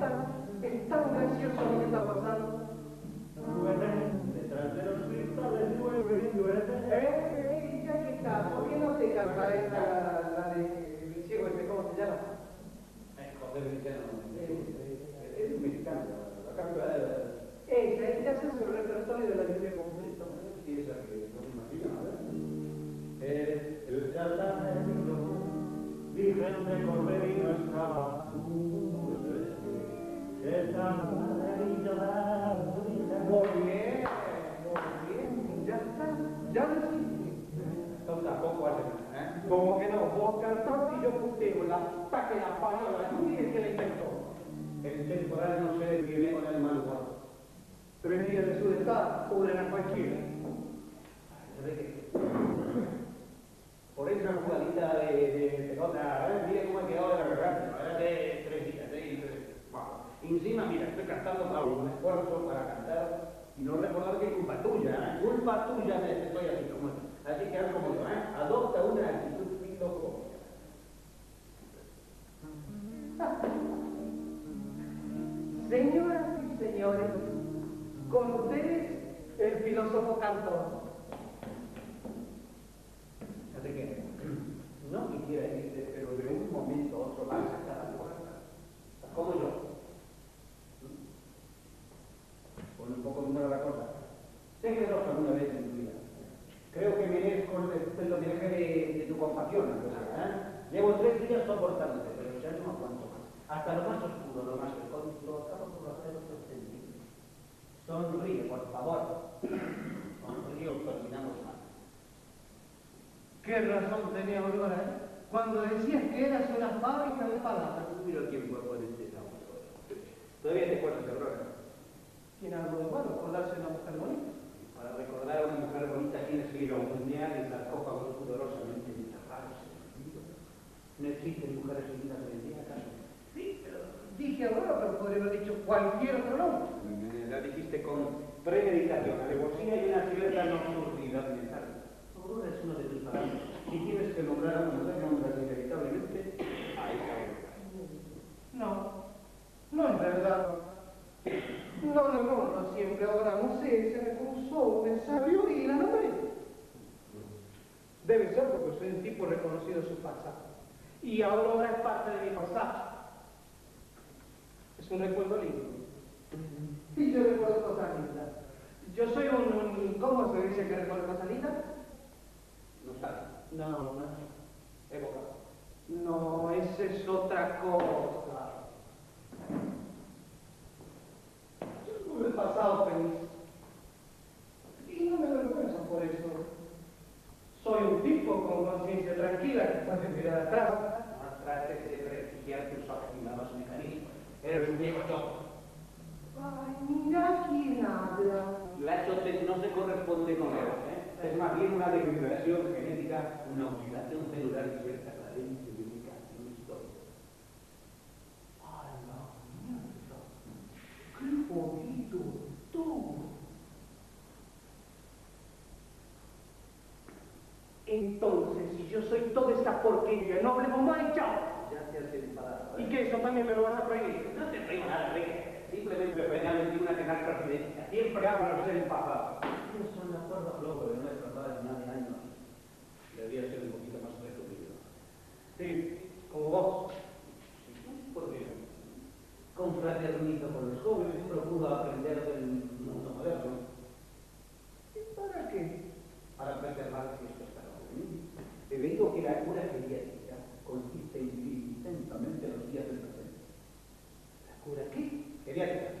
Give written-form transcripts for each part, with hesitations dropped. contar el tan gracioso que está pasando. Duelen detrás de los cristales, duelen. Ya que está, ¿por qué no te cantaré la de el ciego este? ¿Cómo se llama? Esconder el villano. Es un mexicano, la captura de la... Ella hace su repertorio de la Biblia completa. Y esa que no me imagino, ¿verdad? Eres el charlatán vigente con bebidas cabacuras. Esta maravilla va a morir. Muy bien, ya está, ya lo hiciste. Entonces tampoco hace nada, ¿eh? Como que no, vos cantás y yo puteo la taca y la palabra, y es que la inventó. El temporal no se vive con el malvado. Tres días de su estado, cubren a cualquiera. Enrique, por esa jugadita de pelota, mira cómo ha quedado la garganta, de 3 días, Vamos. Encima, mira, estoy cantando con un esfuerzo para cantar y no recordar que es culpa tuya me estoy haciendo mal. Así que haz como yo, adopta una actitud filosófica. Señoras y señores, con ustedes, el filósofo cantor. Enrique, no quisiera irte, pero de un momento a otro vas a estar a la puerta. Como yo. Con un poco de humor a la cosa. Sé que dos alguna vez en tu vida. Creo que merezco los viajes de tu compasión, ¿verdad? Llevo 3 días soportándote, pero ya no aguanto más. Hasta lo más oscuro, lo más recóndito, acabo por hacer otro sentido. Sonríe, por favor. Sonríe o terminamos mal. ¿Qué razón tenía Aurora, cuando decías que eras una fábrica de palabras? Pero ¿quién fue con este nombre? Todavía te acuerdas de Aurora. Tiene algo de malo acordarse de una mujer bonita. Para recordar a una mujer bonita tiene que ir a un mundial y la copa con dolorosamente de taparse. ¿No existen mujeres bonitas hoy en día, acaso? Sí, pero dije Aurora, pero podría haber dicho cualquier otro nombre. La dijiste con premeditación, alevosía y una cierta nocturnidad mental. Aurora es uno de tus parámetros. Si tienes que nombrar a una mujer, nombras inevitablemente a esa mujer. No es verdad. No, siempre ahora, no sé, se me cruzó, me salió y la nombré. Debe ser porque soy un tipo reconocido en su pasado. Y Aurora es parte de mi pasado. Es un recuerdo lindo. Y yo recuerdo cosas lindas. Yo soy un... ¿Cómo se dice que recuerdo cosas lindas? No sabe. No. Época. No, esa es otra cosa. Yo tuve el pasado feliz. Y no me avergüenzo por eso. Soy un tipo con conciencia tranquila que está sin mirar atrás. No trates de prestigiar tus afinados mecanismos. Eres un viejo tonto. Ay, mira quién habla. La chote no se corresponde con él, Es más bien una degeneración genética, una oscilación celular y cierta cadencia de ubicación histórica. ¡Ay, la mierda! ¡Qué bonito tú! Entonces, si yo soy toda esa porquería, no hablemos más y chao. Ya te has enfadado. ¿Y qué? Eso también me lo vas a prohibir. No te prohíbo nada, Enrique. Simplemente penales de una tenaz presidencia. Siempre hablan de ser empapados. Ellos son las cuerdas flojos de una tratada de 9 años. Debería ser un poquito más resumido. Sí, como vos. ¿Por qué? Confraternizo con los jóvenes, procuro aprender del mundo moderno. ¿Y para qué? Para preservar ciertos valores. Te digo que la cura geriátrica consiste en vivir intensamente los días del presente. ¿La cura qué? Geriatría.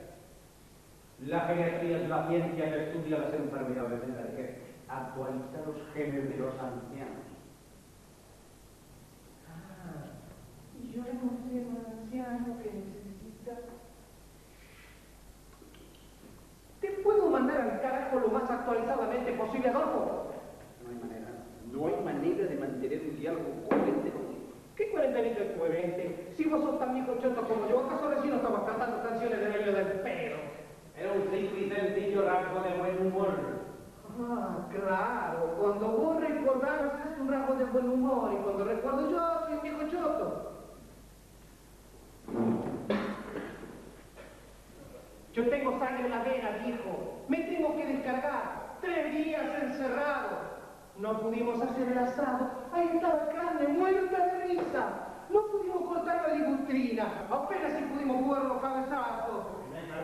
La geriatría es la ciencia que estudia las enfermedades de la vejez, actualiza los genes de los ancianos. Y yo le mostré a un anciano que necesita... ¿Te puedo mandar al carajo lo más actualizadamente posible, Adolfo? No hay manera. No hay manera de mantener un diálogo coherente contigo. ¿Qué coherentemente es coherente? Si vos sos tan viejo choto como yo, ¿acaso recién estamos cantando canciones del año del pelo? Era un simple y sencillo rasgo de buen humor. Ah, claro. Cuando vos recordás es un rasgo de buen humor, y cuando recuerdo yo soy un viejo choto. Yo tengo sangre en la vena, dijo. Me tengo que descargar. 3 días encerrado. No pudimos hacer el asado. Ahí estaba carne muerta de risa. No pudimos cortar la ligustrina. Apenas si pudimos jugar los cabezazos.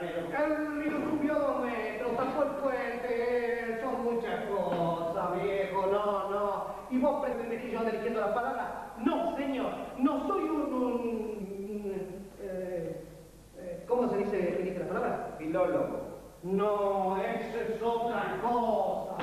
El río subió 2 metros, tapó el puente. Son muchas cosas, viejo. No, no. ¿Y vos pretendés que yo ande eligiendo las palabras? No, señor. No soy ¿cómo se dice, elige la palabra? Filólogo. No, eso es otra cosa.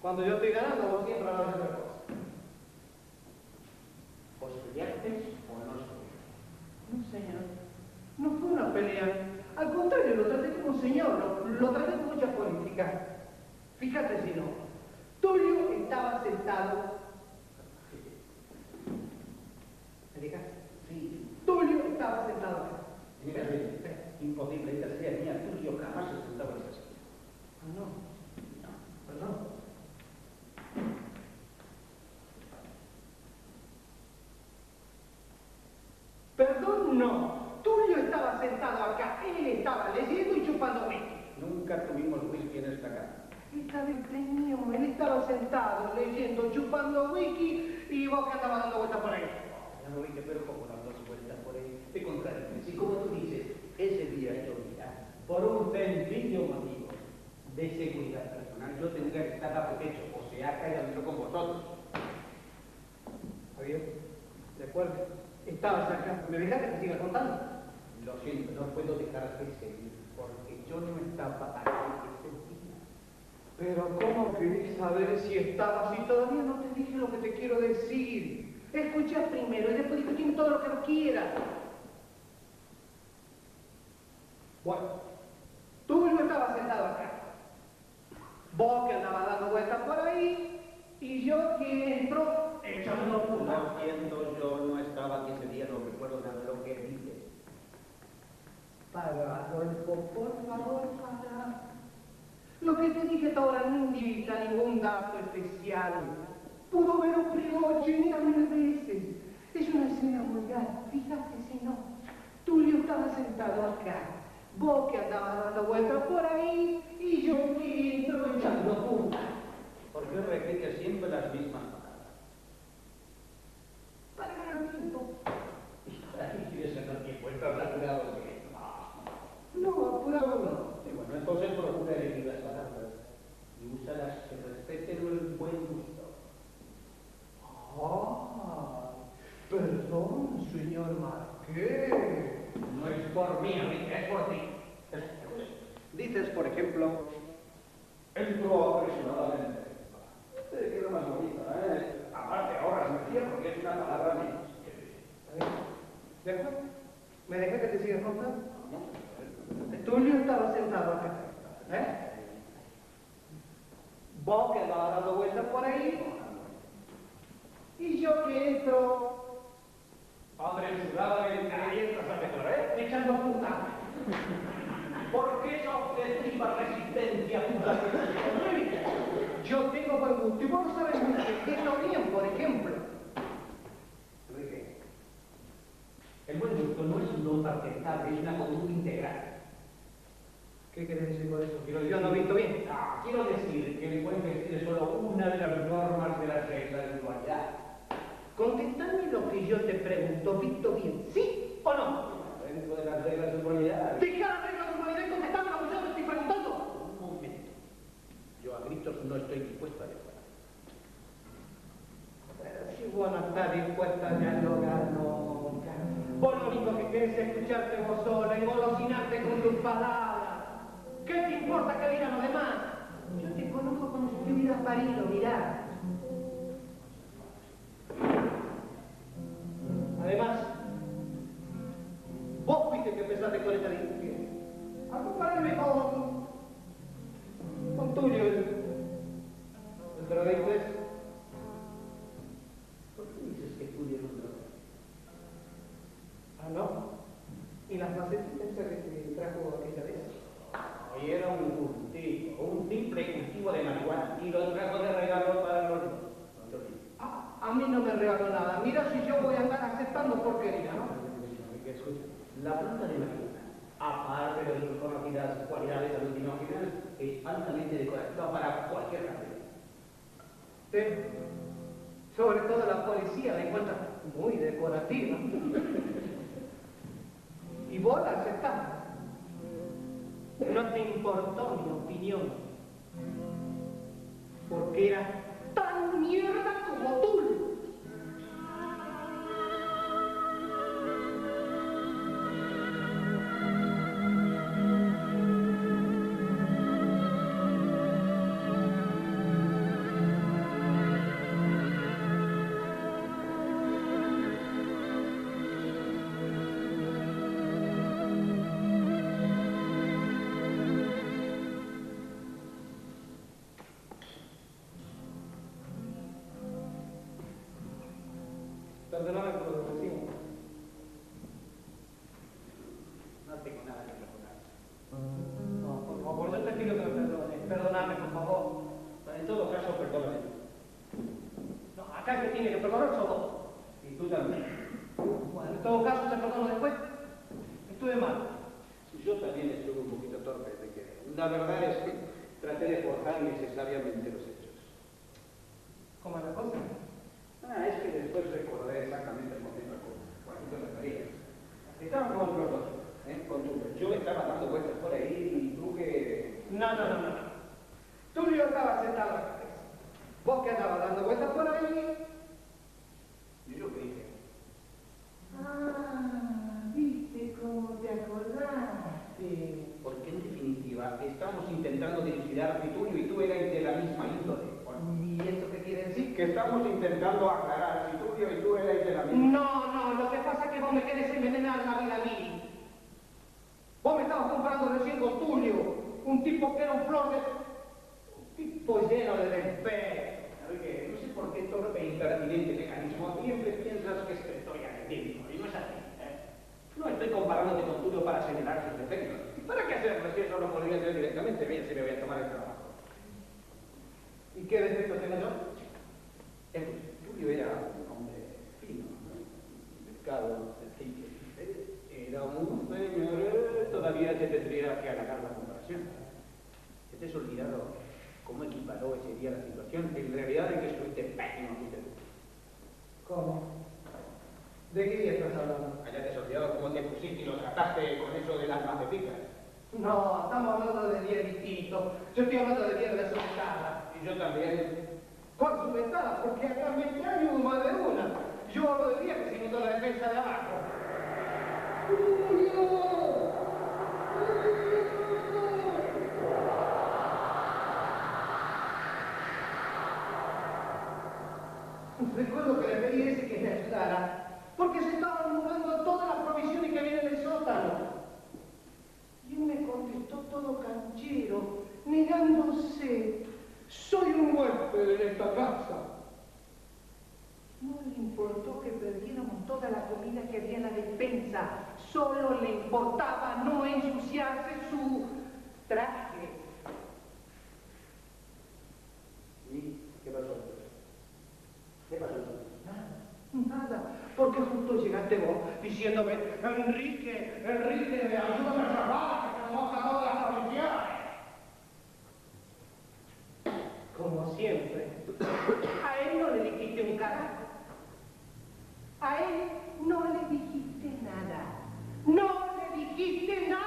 Cuando yo estoy ganando, vos siempre hablás de otra cosa. ¿O estudiaste o no estudiaste? No, señor. No fue una pelea. Al contrario, lo traté como un señor. Lo traté con mucha política. Fíjate si no. Tulio estaba sentado. ¿Me digas? Sí. Tulio estaba sentado acá. Imposible, esta sea mía. Tulio jamás se sentaba en esa silla. Ah, no. No, perdón. Perdón, no. Tulio estaba sentado acá, él estaba leyendo y chupando whisky. Nunca tuvimos whisky en esta casa. Estaba en él estaba sentado, leyendo, chupando whisky y vos que andabas dando vueltas por ahí. No, no, pero como dando vueltas por ahí, te contradices. Y como tú dices, ese día yo mira, por un sencillo motivo de seguridad personal, yo tendría que estar bajo techo, o sea, callando con vosotros. ¿Está bien? ¿De acuerdo? Estabas acá. ¿Me dejaste que siga contando? Lo siento, no puedo dejarte seguir, porque yo no estaba acá ese día. Pero ¿cómo querés saber si estabas? Si todavía no te dije lo que te quiero decir. Escuchá primero y después discutimos todo lo que nos quieras. Bueno, tú no estabas sentado acá. Vos que andabas dando vueltas por ahí y yo que entro echando fútbol. No entiendo, yo no estaba aquí ese día, no recuerdo nada de lo que dices. Para, Adolfo, por favor, para. Lo que te dije ahora no indica ningún dato especial. Pudo ver un primo 80.000 veces. Es una escena vulgar, fíjate si no. Tulio estaba sentado acá, vos que andabas dando vueltas por ahí y yo que entro echando punta. ¿Por qué repite siempre las mismas palabras? Para ganar tiempo. ¿Y para qué quieres ganar tiempo? ¿Está apurado qué? No, apurado no. Y bueno, entonces procura elegir las palabras y úsalas que respeten el buen gusto. ¡Ah! Perdón, señor Marqués. No es por mí, Enrique, es por ti. Dices, por ejemplo, entro apresuradamente. Te quiero más bonito, ¿eh? Aparte, ahora me decía porque es una palabra menos. ¿De acuerdo? ¿Me dejé que te sigas contando? No. Tulio estaba sentado acá, ¿eh? Vos que andabas dando vueltas por ahí. Y yo que entro. Apresuradamente, ¿eh? Echando puta. ¿Por qué esa objetiva resistencia, puta? Yo tengo buen gusto y vos no sabes resistirlo bien, por ejemplo. Enrique, el buen gusto no es un nota testable, es una conducta integral. ¿Qué querés decir con eso? Quiero decir, yo no he visto bien. No, quiero decir que el buen vestir es solo una de las normas de la regla de igualdad. Contestame lo que yo te pregunto, ¿visto bien? ¿Sí o no? Dentro de las reglas de humanidad. Deja las reglas de humanidad y contestame lo que yo te estoy preguntando. Un momento. Yo a gritos no estoy dispuesto a dialogar. Pero si vos no estás dispuesta a dialogar, nunca. Vos lo único que querés es escucharte vos sola, engolosinarte con tus palabras. ¿Qué te importa que digan los demás? Yo te conozco como si te hubieras parido, mirá. Además, vos fuiste que empezaste con esta discusión. A compararme con Tulio, el drogadicto es. ¿Por qué dices que Tulio es un drogadicto? Ah, ¿no? ¿Y las facetitas que te trajo aquella vez? Hoy era un simple cultivo de marihuana y lo trajo de regalo para los dos. A mí no me regaló nada. Mira si yo voy a andar aceptando porquería, ¿no? Escucha, la planta de marihuana, aparte de sus conocidas cualidades alucinógenas, es altamente decorativa para cualquier carrera. Sí. Sobre todo la policía la encuentra muy decorativa. Y vos la aceptás. No te importó mi opinión. Porque era tan mierda como tú. Perdóname por lo que decimos. No tengo nada que perdonar. No, por favor, yo te pido que me perdones. Perdóname, por favor. En todo caso, perdóname. No, acá el que tiene que perdonar sos vos. Y tú también. Bueno, en todo caso, te perdono después. Estuve mal. Yo también estuve un poquito torpe, te quiero. La verdad es que traté de forjar necesariamente los hechos. ¿Cómo es la cosa? Ah, es que después recordé exactamente el momento cuando tú me parías. Estábamos con los dos, ¿eh? Con Tulio. Yo estaba dando vueltas por ahí y tú que... No. Tulio estaba sentado acá. Vos que andabas dando vueltas por ahí. Y yo que dije. Ah, viste cómo te acordaste. Porque en definitiva estamos intentando dilucidar mi Tulio y tú eras de la misma índole. ¿Y eso qué quiere decir? Que estamos intentando aclarar si Tulio y tú eres de la misma. No, lo que pasa es que vos me querés envenenar la vida a mí. Vos me estabas comparando un tipo que era un flor de... un tipo lleno de respeto. Enrique, no sé por qué torpe e impertinente mecanismo siempre piensas que estoy argentino, y no es así, ¿eh? No estoy comparándote con Tulio para señalar sus defectos. ¿Para qué hacerlo si eso lo podría hacer directamente? Bien, si me voy a tomar el trabajo. ¿Y qué defectos tengo yo? Tulio era un hombre fino, ¿no? Mercado, sencillo. Era un señor, todavía te tendría que agarrar la comparación. Te has olvidado cómo equiparó ese día la situación, en realidad, de que fuiste pésimo, ¿Cómo? ¿De qué día estás hablando? Allá te has olvidado cómo te pusiste y lo trataste con eso de las macetitas. No, estamos hablando de días distintos. Yo estoy hablando de días de las ventanas. Y yo también. Con sus ventanas, porque acá me extraño más de una. Yo hablo de días que se notó la defensa de abajo. Recuerdo que le pedí ese que me ayudara, porque se estaban mudando todas las provisiones que había en el sótano. Y él me contestó todo canchero, negándose. Soy un huésped en esta casa. No le importó que perdiéramos toda la comida que había en la despensa. Solo le importaba no ensuciarse su traje. ¿Y qué pasó? ¿Qué pasó? Nada, porque justo llegaste vos diciéndome, Enrique, ayúdame a salvar, que nos ha dado la policía. Como siempre. A él no le dijiste un carajo. A él no le dijiste nada. ¡No le dijiste nada!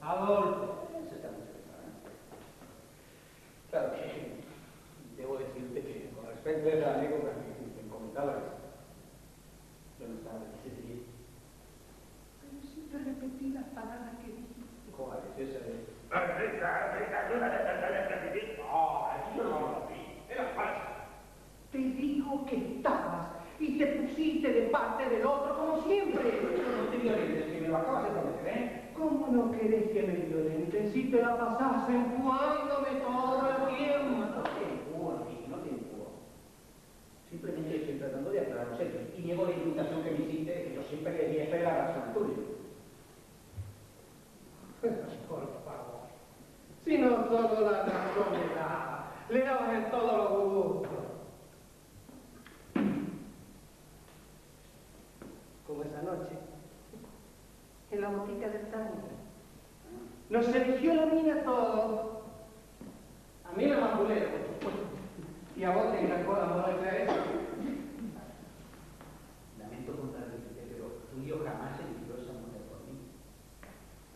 Adolfo. Eso está mucho mejor, ¿eh? Claro, debo decirte que con respecto a la anécdota que te comentaba, yo no estaba diciendo. Pero siempre repetí las palabras que dijiste. ¿Cuál es esa de? No, aquí yo no lo vi. Era falso. Te digo que estabas y te pusiste de parte del otro como siempre. No te violetes, que me lo acabas de prometer, ¿eh? ¿Cómo no querés que me violente si te la pasás empujándome todo el tiempo? No te empujo, Enrique, no te empujo. Simplemente estoy tratando de aclarar los hechos y niego la invitación que me hiciste de que yo siempre le di esta la razón tuya. Pero por favor, si no solo la razón le daba, le dabas en todos los gustos. Como esa noche. En la botica del tango. Nos eligió la mina a todos. A mí la manculera, por supuesto. Y a vos te encajó la moda de eso. Lamento contradecirte, pero Tulio jamás se eligió esa mujer por mí.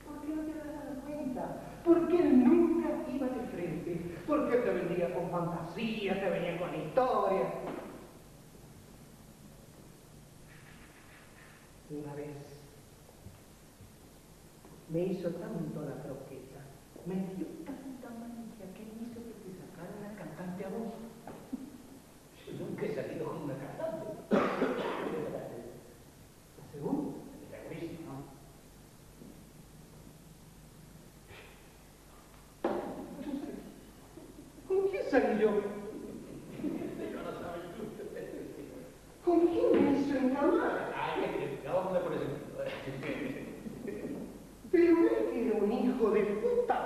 ¿Por qué no te das cuenta? Porque él nunca iba de frente. Porque él te vendía con fantasía, te venía con historia. Una vez. Me hizo tanto la croqueta, me dio tanta manía que me hizo que te sacaran la cantante a vos. Yo nunca he salido con una cantante. ¿La segunda? La egoísta, ¿no? ¿Con quién salí yo? Yo no sabía tú. ¿Con quién me hizo encamar? Ay, ya vamos a por eso. Pero él era un hijo de puta.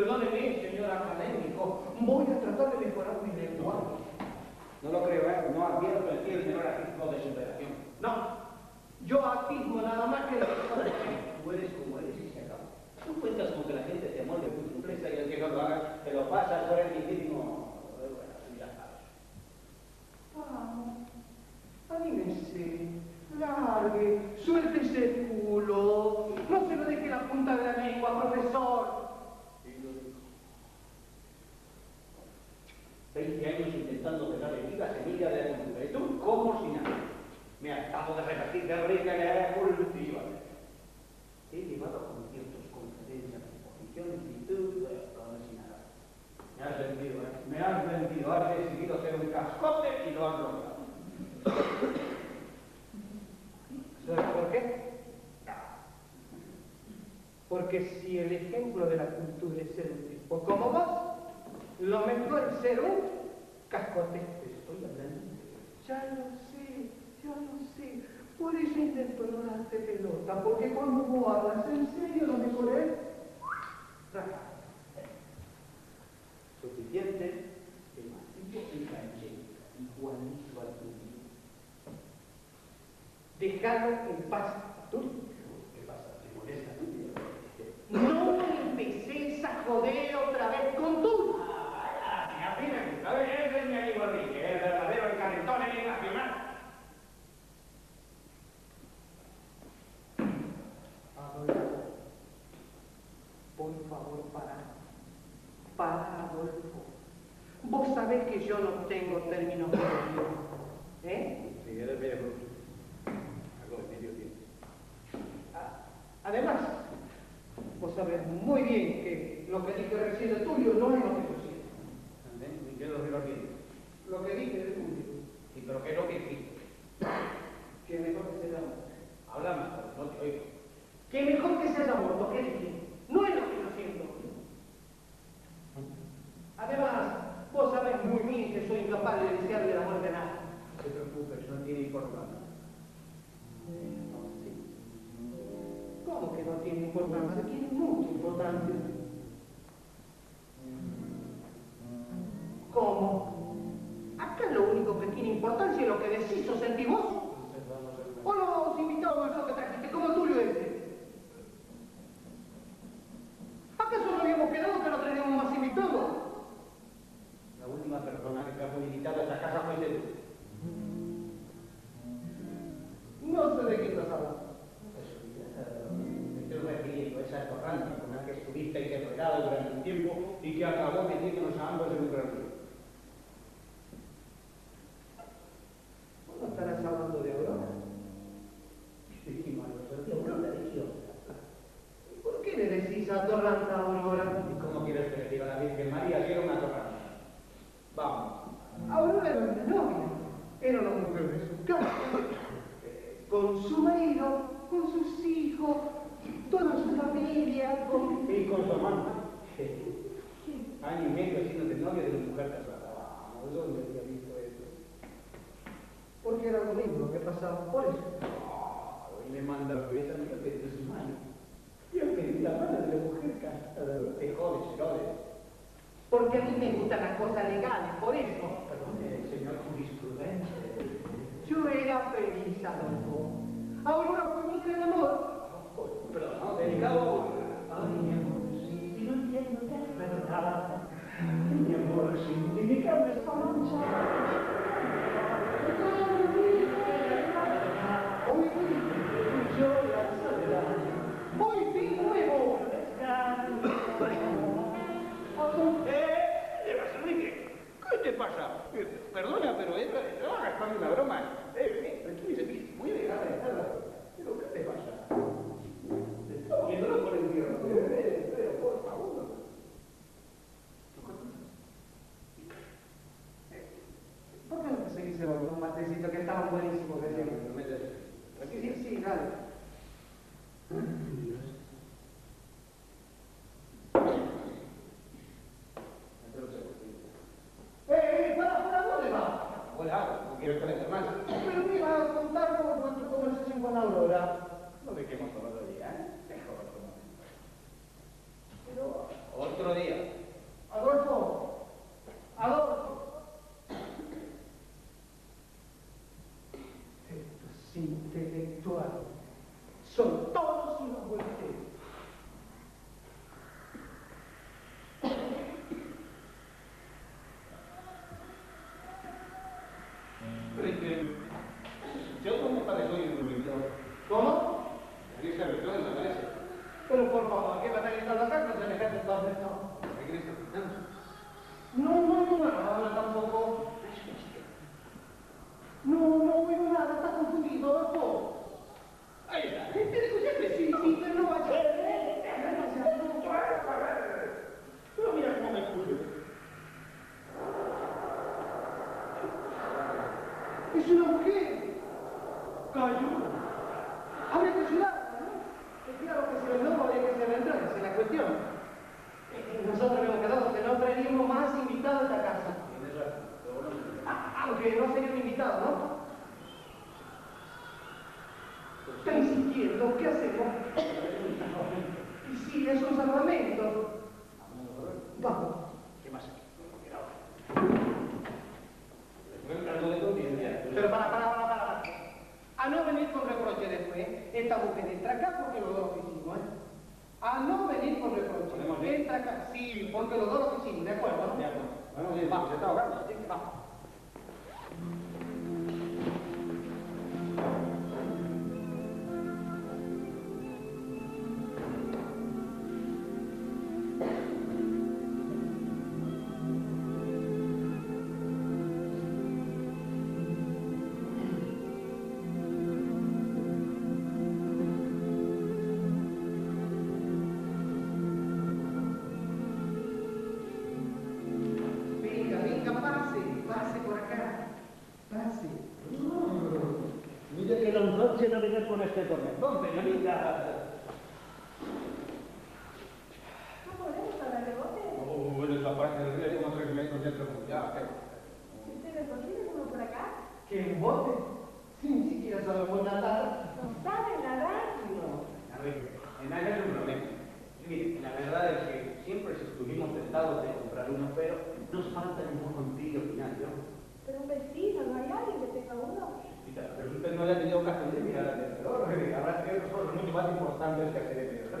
Perdóneme, señor académico, voy a tratar de mejorar mi lenguaje. No lo creo, ¿eh? No advierto en ti el menor atisbo de superación. No, yo atisbo nada más que... Tú eres como eres y se acabó. Tú cuentas con que la gente se molde muy simpleza y el que no lo haga, te lo pasa por el mínimo... Bueno, ya sabes. Vamos, anímese, largue, suéltese el culo, no se lo deje la punta de la lengua, profesor. 20 años intentando pegar heridas, semillas de la cultura. Y tú, como si nada. Me acabo de repetir de rica que era cultiva. He llevado conciertos, conferencias, exposiciones y tú, como si nada. Me has vendido, ¿eh? Me has vendido. Has decidido ser un cascote y lo has logrado. ¿Sabes por qué? Porque si el ejemplo de la cultura es el mismo como vos, lo mejor es ser un cascote. Estoy hablando. Ya lo sé, por eso intento no darte pelota, porque cuando vos hablas en serio lo mejor es... Suficiente, demasiado y canchero, igualito al tuyo. Dejalo en paz, tú. ¿Qué pasa? ¿Te molesta tú? No empecés a joder otra vez con tú. Ese es mi amigo Enrique, el verdadero encarretón en el nacional. Adolfo, por favor, para, Adolfo. Vos sabés que yo no tengo términos medios, ¿eh? Sí, eres medio bruto. Algo de medio tiempo. Además, vos sabés muy bien que lo que dije recién de Tulio no es lo que yo siento. Yo lo digo aquí. Lo que dije es público. Sí, pero ¿qué es lo que dijiste? Que mejor que sea el amor. Habla más, no te oigo. Que mejor que sea el amor, lo que dije. No es lo que yo siento. Además, vos sabés muy bien que soy incapaz de desearle el amor de nada. No te preocupes, no tiene importancia. No, sí. ¿Cómo que no tiene importancia? Tiene mucha importancia. ¿Cómo? Acá lo único que tiene importancia es lo que decís o sentís vos. O los invitados que trajiste, como Tulio este. ¿Acaso no habíamos quedado que no traíamos más invitados? La última persona que trajo invitada a esta casa fue él. No sé de qué estás hablando. Me estoy refiriendo a esa torrante con la que estuviste enredado durante un tiempo y que acabó metiéndonos a ambos en un gran río. ¿Estarás hablando de Aurora? Sí, Manuel, de Aurora religiosa. ¿Por qué le decís atorranta a Aurora? ¿Y cómo quieres que le diga a la Virgen María que era una atorranta? Vamos. Aurora era una novia. Era una mujer de su casa. Con su marido, con sus hijos, toda su familia, con... Y con su amante. Año y medio haciéndose novia de una mujer casada. Vamos, ¿dónde había visto eso? Porque era lo mismo que pasaba por eso. Y me manda la cabeza de su mano. Yo pedí la mano de la mujer casada. Te jodes, señores. Porque a mí me gustan las cosas legales, por eso. Perdón, señor jurisprudente. Yo era feliz, Adolfo. Ahora fue mi gran amor. Pero no, delicado. Ay, mi amor, si no entiendo te perdonaba. Mi amor, sin dedicarme esta mancha. ¿Qué te pasa? Perdona, pero no hagas para mí una broma. Tranquilo, muy legal. ¿Pero qué te pasa? Te estaba viendo por el tierra. Pero por favor. ¿Por qué no te seguís evaluando un matecito que estaban buenísimos recién? Tranquilo. Sí, dale. Pero me vas a contar cómo fue tu conversación con Aurora. No dejemos todo el día, ¿eh? Mejor otro momento. Pero otro día. intelectual. Son todos unos volteros. Yo como para soy un religioso. ¿Cómo? Iglesia religiosa en la iglesia. Pero por favor, ¿qué van a ir a la casa? ¿Se alejan entonces? No. ¿La iglesia? No, ahora tampoco. No veo nada, está confundido, Adolfo. Ahí está, te digo siempre sí, pero no vaya a ver. Pero mira cómo me cuido. Es una mujer. Cayó. Habría que ayudarla, ¿no? Es claro que si los no habría que se vendrán, esa es la cuestión. Nosotros hemos quedado que no traeríamos más invitados a esta casa. Aunque no serían invitados, ¿no? Está insistiendo, ¿qué hacemos? Y sí, es un salvamento. Vamos. ¿Qué más hay? Pero para. A no venir con reproche después, esta mujer entra acá porque los dos oficinos, ¿eh? A no venir con reproche, entra acá, sí, porque los dos oficinos, ¿de acuerdo? De acuerdo. Bueno, bien, vamos, se está ahogando, sí, vamos. Con este tormentón, señorita. ¿No podemos hablar de bote? Oh, en esa parte del río, no sé que me encuentro con ya. ¿Qué ustedes consiguen uno por acá? ¿Qué bote? Sí, ni siquiera sabemos nadar. ¿No saben nadar? No. A ver, en allá es un problema. Miren, la verdad es que siempre estuvimos tentados de comprar uno, pero nos falta ningún contigo final, ¿no? Pero un vecino, ¿no hay alguien que tenga uno? Pero usted no haya tenido ocasión de mirar al emperador, habrá sido mucho más importante el que hacer el mediodía. De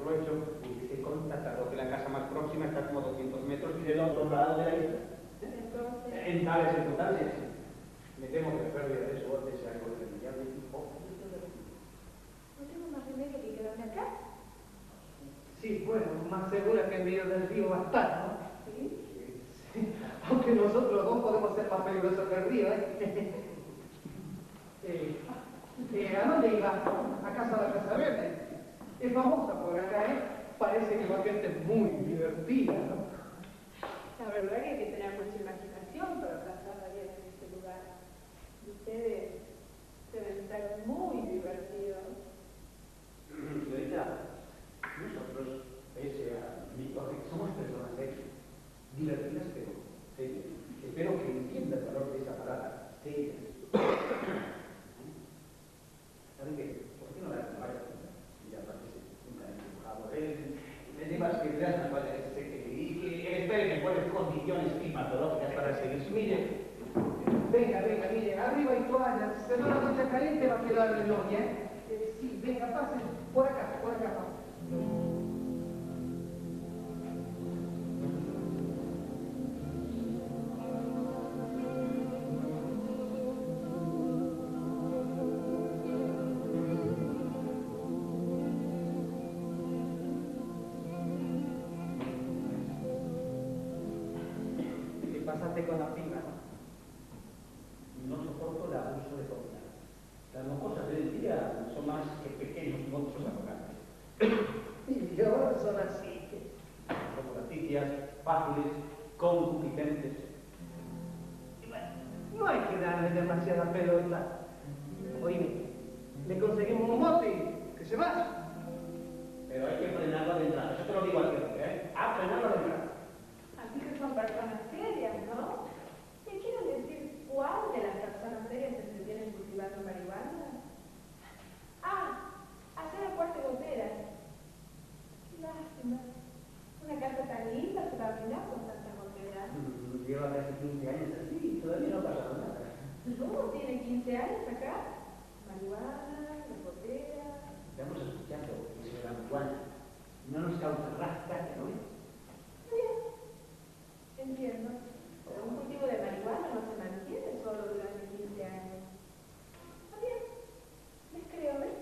lo hecho, hubiese constatado que la casa más próxima está como 200 metros y del otro lado de la isla. En tales circunstancias, me temo que la pérdida de su bote sea algo de remediable un poco. ¿No tengo más remedio que quedarme acá? Sí, bueno, más segura que en medio del río va a estar, ¿no? Sí. Aunque nosotros dos podemos ser más peligrosos que el río, ¿eh? ¿A dónde iba? ¿A casa de la Casa Verde? Es famosa por acá, ¿eh? Parece que la gente es muy divertida, ¿no? La verdad que hay que tener mucha imaginación para pasarla bien en este lugar. Y ustedes se deben estar muy divertidos. Señorita, nosotros, pese a mi padre, somos personas serias, divertidas pero serias. Espero que entienda el valor de esa palabra, serias. ¿Por qué no la comparas? Ya parece nunca empujado. El tema es que las comparas se esperen en buenas condiciones climatológicas para seguir. Mire, venga, mire, arriba y toallas. Se da una ducha caliente, va a quedar el novia, ¿eh? Sí, venga, pasen por acá. Con la piba, no soporto el abuso de comida. Las mocosas del día son más que pequeños monstruos arrogantes. Y ahora son así, como las tibias, fáciles, concupiscentes. Y bueno, no hay que darle demasiada pelota. Oíme, le conseguimos un bote, que se vaya. Pero hay que frenarlo de entrada, yo te lo digo al que no, ¿eh? A frenarlo de entrada. Así que son personas serias, ¿no? ¿Me quieren decir cuál de las personas serias se tienen cultivando marihuana? Ah, allá la cuarta gotera. Qué lástima. Una casa tan linda se va a brindar con tantas goteras. Lleva casi 15 años así y todavía no ha pasado nada. ¿Cómo tiene 15 años acá? cubana, recopera. Estamos escuchando, dice la cubana. No nos causará daño, ¿no? Bien, entiendo. Pero un cultivo de marihuana no se mantiene solo durante 15 años. Está bien, les creo, ¿ves?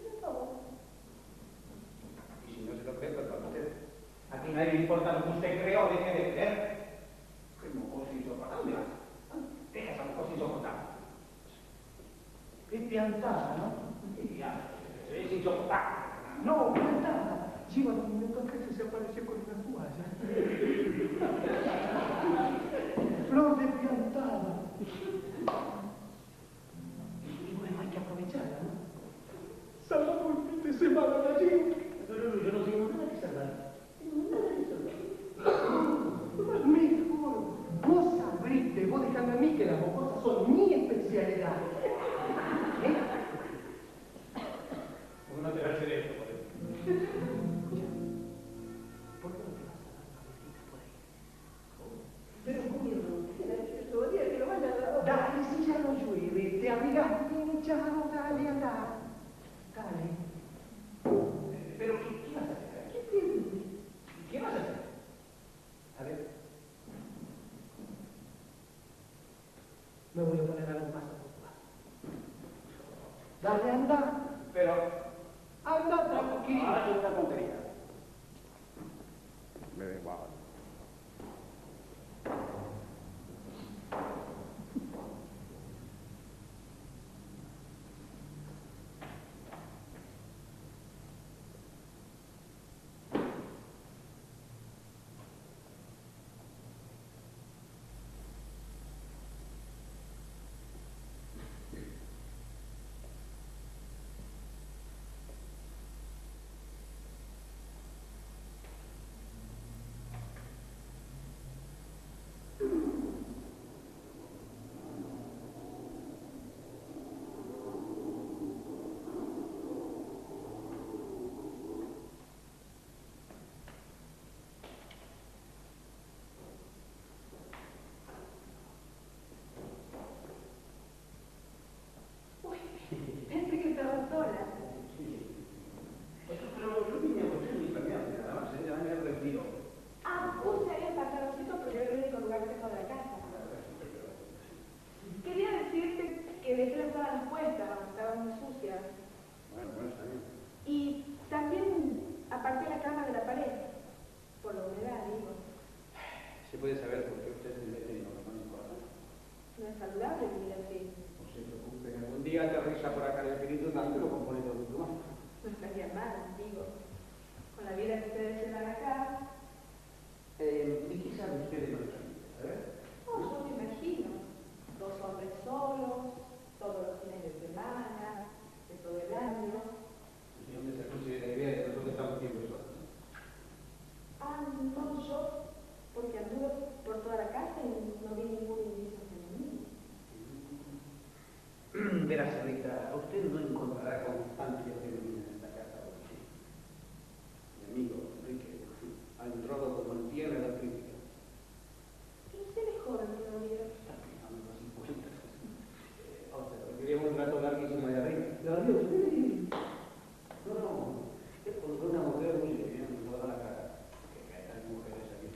Es un favor. Y si no se lo cree, pues para ustedes. A ti nadie le importa lo que usted cree o deje de creer. ¡Qué mocoso insoportable! ¡Deja esa mocosa insoportable! ¡Qué piantada, no! ¡Qué piantada! ¡Es insoportable! ¡No, piantada! Lleva los minutos que se desapareció con una toalla. ¡Flor de piantada! Y bueno, hay que aprovecharla, ¿no? Salva por fin de semana de allí. Yo no tengo nada que salvar. Tengo nada que salvar. Mejor, vos abriste, vos dejame a mí que las mocosas son mi especialidad. ¿Por qué no te vas a hacer esto, por ejemplo? ¿Por qué no te vas a dar una vueltita por ahí? Pero ¿cómo no? Todo día que lo van a dar. Dale, si ya no llueve, te abrigás bien echado, dale, andá. Dale. Pero ¿qué vas a hacer? ¿Qué vas a hacer? A ver. Me voy a poner algo más a probar. Dale, anda. Pero... anda tranquilo. Ahora es una tontería. Me da igual. Pensé que estaba sola. Sí. Pero yo vine a buscar mi impermeable, nada más, ya me he rendido. Ah, usted había pasado sitio porque era el único lugar que dejó de la casa. Quería decirte que dejé las sábanas puestas, estaban muy sucias. Bueno, está bien. Y también aparté la cama de la pared, por la humedad, digo. ¿Se puede saber por qué usted se mete en la mano? No es saludable vivir así. Un día aterriza por acá el espíritu tanto lo compone todo mundo más. No estaría mal, digo. Con la vida que ustedes llevan acá. ¿Y qué saben ustedes de nuestra vida? No, yo me imagino. Dos hombres solos, todos los fines de semana, de todo el año. ¿Y dónde se considera la idea de que nosotros estamos tiempo solos? Ah, no, yo, porque anduve por toda la casa y no vi ningún indicio. Verá, señorita, usted no encontrará constancia femenina en esta casa porque mi amigo Enrique al rodo como el tierra de la crítica. ¿Y usted es joven, señorita? También, a menos 50. O sea, queríamos un rato larguísimo de arriba. ¿Lo haría usted? No, no. Es porque una mujer muy bien, me toda la cara. Que hay tantas mujeres aquí.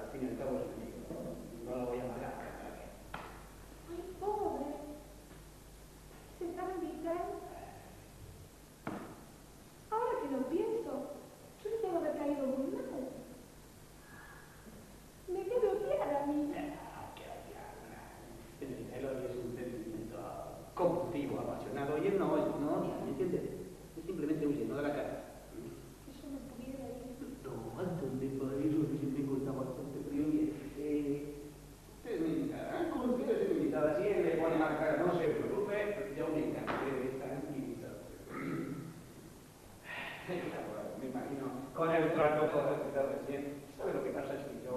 Al fin y al cabo es mi amigo, ¿no? No la voy a matar. ¡Ay, pobre! ¿Se estaba invitando? Ahora que lo pienso, yo le tengo que haber caído muy mal. Me quedo odiada a mí. No, qué odiada. El odio es un sentimiento compulsivo, apasionado. Y él no odia, ¿me entiendes? Él simplemente huye, no da la cara. Si yo no pudiera ir. No, antes de poder yo siempre encontraba bastante frío y... ustedes me invitarán, como ustedes se me invitaban. Si él le pone mala cara, no se preocupe. Yo me encanté de estar invitado. Me imagino, con el trato que has hecho recién, ¿sabe lo que pasa? Es que yo...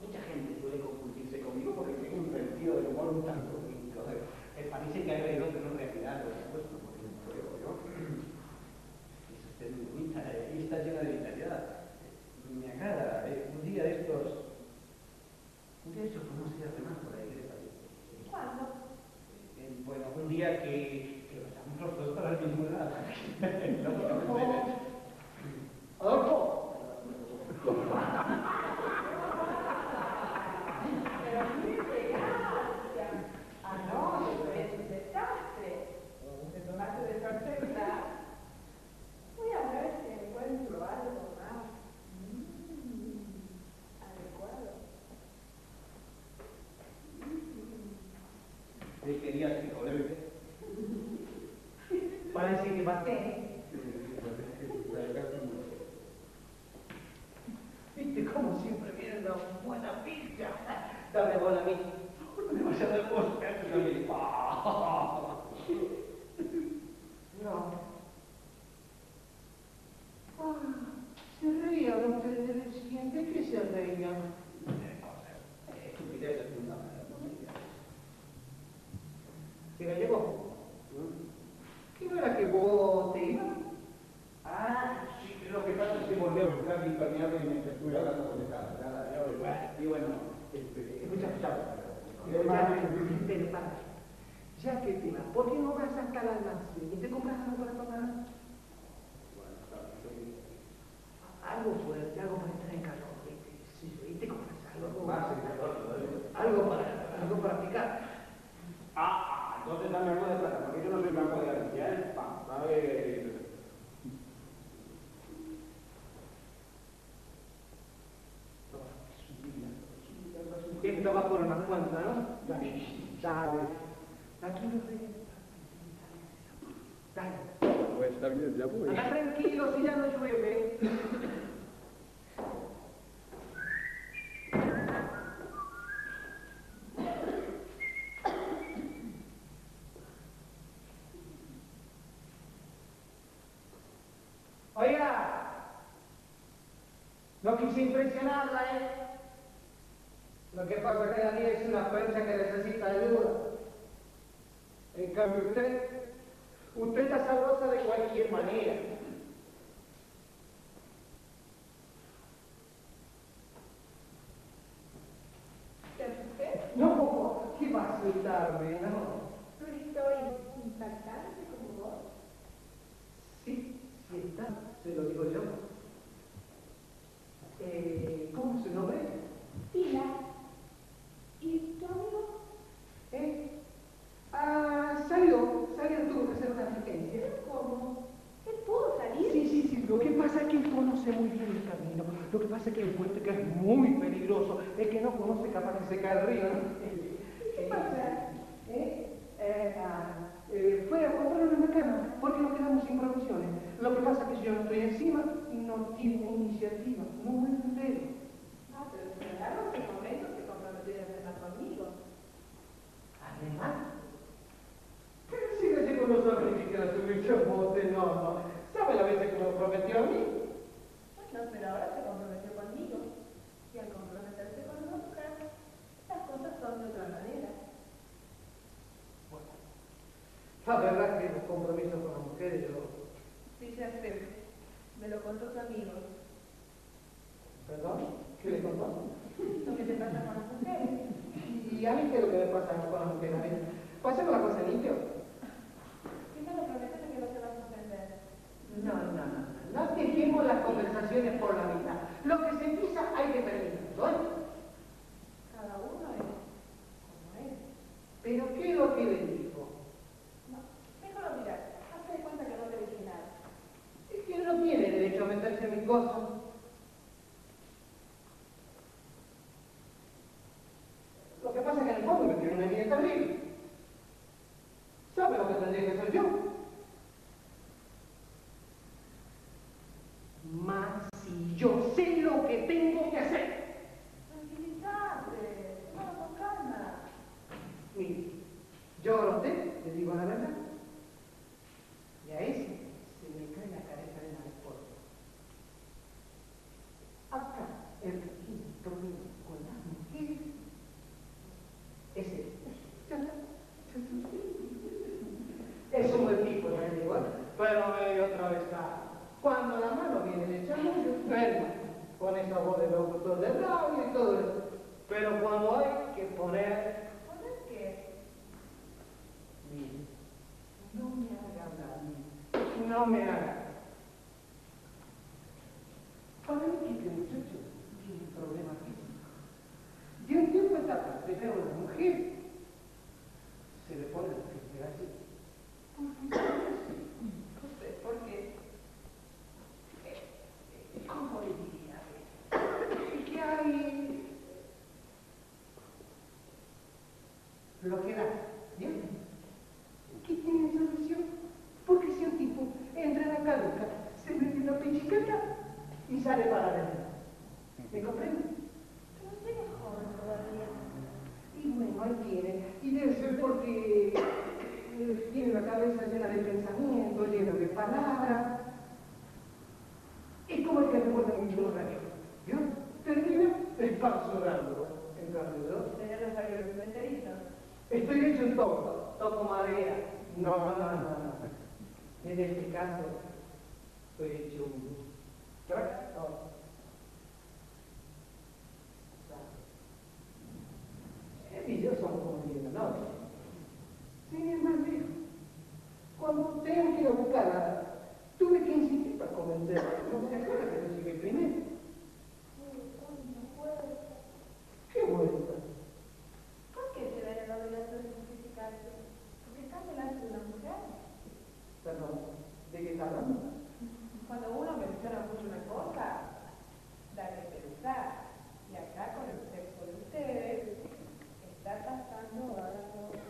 mucha gente suele confundirse conmigo porque tengo un sentido del humor un tanto bonito. Parece que hay otro en realidad, por supuesto, porque no pruebo yo. Es usted muy bonita y está llena de vitalidad. Me agrada. Un día de estos... un día de estos podemos ir a remar por ahí. ¿Cuándo? Bueno, un día que Adolfo. Pero qué gracia. Ah, no, es un desastre. Te tomaste de sorpresa. Voy a ver si encuentro algo más adecuado. ¿Qué querías que cobré? Parece que va a ser. Viste cómo siempre viene una buena pizza. Dame bola a mí. No me vayas a dar bola. No. Ah, se reía don Pedro del siguiente. ¿De qué se reía? Estupidez es una mala comida. ¿Qué gallego? ¿Qué no era que vos te ibas? Ah, sí, lo que pasa es que volví a buscar mi impermeable y mientras estuve hablando con esta. Y bueno, escucha, para. Ya que te vas, ¿por qué no vas hasta la almacén y te compras algo para tomar? Bueno, algo fuerte, algo para entrar en calor, y te compras algo más. Algo para picar. Ah, entonces dame algo de plata, porque yo no soy blanco de garantía, ¿eh? A ver. ¿Quién trabaja por una cuanta, no? Dale, dale. Aquí no se dale. Dale. Está bien, ya voy. Acá tranquilo, si ya no llueve. Oiga, no quise impresionarla, ¿eh? Lo que pasa es que la niña es una prensa que necesita ayuda. En cambio usted está sabrosa de cualquier manera. No, ¿qué va a asustarme? No. ¿Tú estoy impactante como vos? Sí, sí está, se lo digo yo. ¿Cómo se nombre? Tila. ¿Y tu amigo? Salió tú a hacer una asistencia. ¿Cómo? ¿Él pudo salir? Sí, lo que pasa es que él conoce muy bien el camino. Lo que pasa es que el puente que es muy peligroso, es que no conoce capaz que se cae el río, ¿no? ¿Qué pasa? Fue a comprar una cama, porque nos quedamos sin provisiones. Lo que pasa es que yo no estoy encima, no tiene iniciativa, no me entero. Ah, pero se quedaron de momento se comprometieron a cenar conmigo. Además, pero si le llegó no sabe ni que la subirse a bote, no. ¿Sabe la vez que me comprometió a mí? Bueno, pero ahora se comprometió conmigo. Y al comprometerse con nosotras, las cosas son de otra manera. Bueno, la verdad que los compromisos con las mujeres yo... Sí, ya sé. Me lo contó tu amigo. ¿Perdón? ¿Qué le contó? Lo que te pasa con las mujeres. ¿Y a mí qué es lo que me pasa con las mujeres? Pásame la cosa limpio. ¿Qué me lo prometes que no te vas a ofender? No dejemos las conversaciones por la mitad. Lo que se empieza hay que terminarlo, ¿eh? Cada uno es como es. ¿Pero qué es lo que le digo? No, déjalo mirar. Hazte de cuenta que no le dije nada. Es que no tiene derecho a meterse en mis cosas. Lo que pasa es que en el fondo me tiene una niña terrible. ¿Sabe lo que tendría que ser yo? Más si yo sé lo que tengo que hacer. Tranquilízate, no, con calma. Mire, yo ahora a usted le digo la verdad. Y a ese se me cae la cabeza de la respuesta. Acá, el quinto mío con las mujeres. Ese. Es un buen tipo, ya digo, pero me dio otra vez a... Cuando la mano viene de chamuyo, enferma, con esa voz de locutor de radio y todo eso. Pero cuando hay que poner... ¿Poner qué? Mire, no me hagan a mí. No Romera. Para mí que este muchacho tiene problemas físicos. De un tiempo está para tener una mujer. Se le pone la gente así. No sé por qué. ¿Cómo le diría? ¿Qué hay? Lo que da. ¿Bien? ¿Qué tiene solución? Porque si un tipo entra en la caduca, se mete una pichicata y sale para adelante. ¿Me comprende? No sé mejor todavía. Y bueno, ahí tiene. Y debe ser porque tiene la cabeza llena de pensamientos, llena de palabras. Es como el que recuerda mucho los rayos. ¿Vio? Termina espanzonando. ¿Entendido? Señor Rosario, ¿me enterito? Estoy hecho un toco. Toco madera. No. En este caso, estoy hecho un tractor. Y yo somos como bien, ¿no? Sin ir más lejos. Cuando tengo que ir a buscarla, tuve que insistir para convencerla. No se acuerda que yo llegué primero. ¡Qué vuelta! ¿Por qué se ven a la violación de justificarse? Porque está delante de una mujer. Perdón, ¿de qué está hablando? Cuando uno menciona mucho una cosa, da que pensar. Y acá con el texto de ustedes, está pasando ahora todo.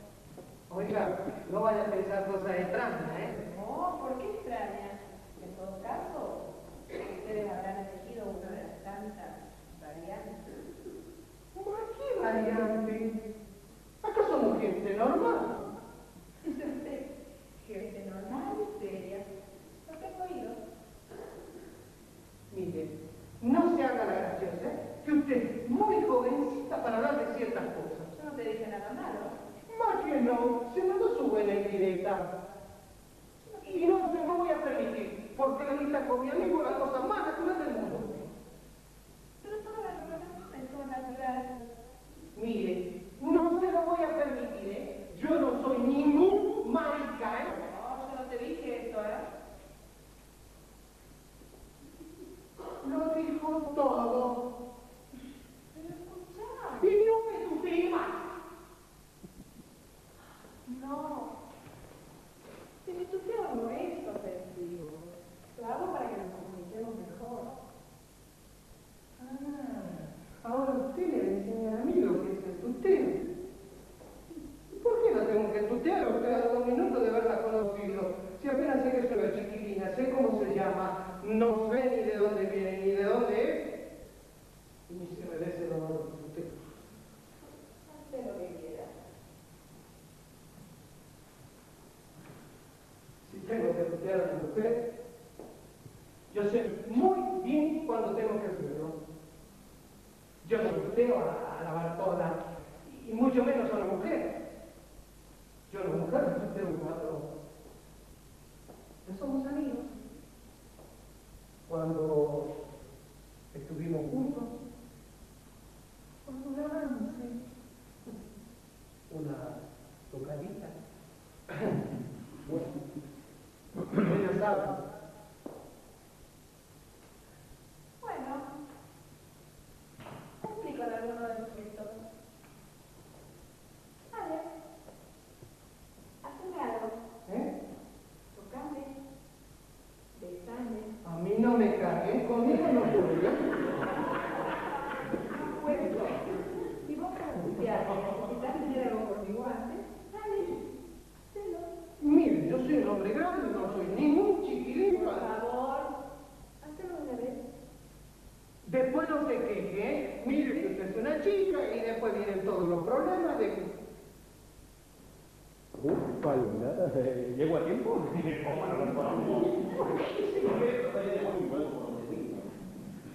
Oiga, no vaya a pensar cosas extrañas, ¿eh? No, ¿por qué extrañas? En todo caso, ustedes habrán elegido una de las tantas variantes. ¿Qué variante? ¿Acaso somos gente normal? Gente normal y seria. No tengo oído. Mire, no se haga la graciosa, que usted es muy jovencita para hablar de ciertas cosas. No te dije nada malo. Más que no, se me lo sube en directa. Y no me voy a permitir, porque la lista con mi amigo es la cosa más natural del mundo. Pero todas las relaciones son naturales. Mire, no se lo voy a permitir, ¿eh? Yo no soy ningún marica, ¿eh? No, yo no te dije eso, ¿eh? Lo dijo todo. Pero escuchá. Y no me sufrí más. No. Si mi tuteo no es ofensivo, lo hago para que nos comuniquemos mejor. Ah, ahora usted le va a enseñar a mí lo que es el tuteo. ¿Por qué no tengo que tutear? Usted a los 2 minutos de haberla conocido. Si apenas sé que soy la chiquilina, sé cómo se llama, no sé ni de dónde viene ni de dónde es. Ni se merece la mano de usted. Hace lo que quiera. Si tengo que tutear a la mujer, yo sé muy bien cuando tengo que hacerlo. Yo no tuteo a la bartona, y mucho menos a la mujer. Yo a la mujer no tuteo cuando no somos amigos. Cuando estuvimos juntos, un avance, una tocadita. Bueno, ella sabe. Bueno, explico de alguno de los gestos. Vale, hazme algo. ¿Eh? Tocame, besame. A mí no me cagué, conmigo no puedo. No puedo. Quizás me hiciera algo por mi guante, dale, delo. Mire, yo soy un hombre grande, no soy ningún chiquilín. Por favor, hazlo una vez. Después no se queje, ¿eh? Mire que usted es una chica y después vienen todos los problemas de... palmada, ¿llego a tiempo?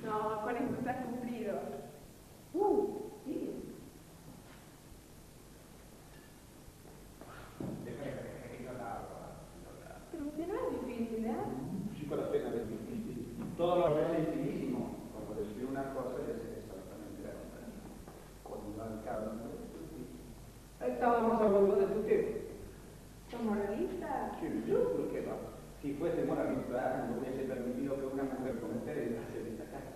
No, con esto estás cumplido. Sí. Pero usted no es difícil, ¿eh? Chico, la pena es difícil. Todo lo que es dificilísimo. Cuando decir una cosa es exactamente la contraria. Cuando no alcanza, no es difícil. Estábamos hablando de tu tiempo. ¿Somos realistas? Sí, yo creo que no. Si fuese moral, no hubiese permitido que una mujer cometiera el acto de esta casa.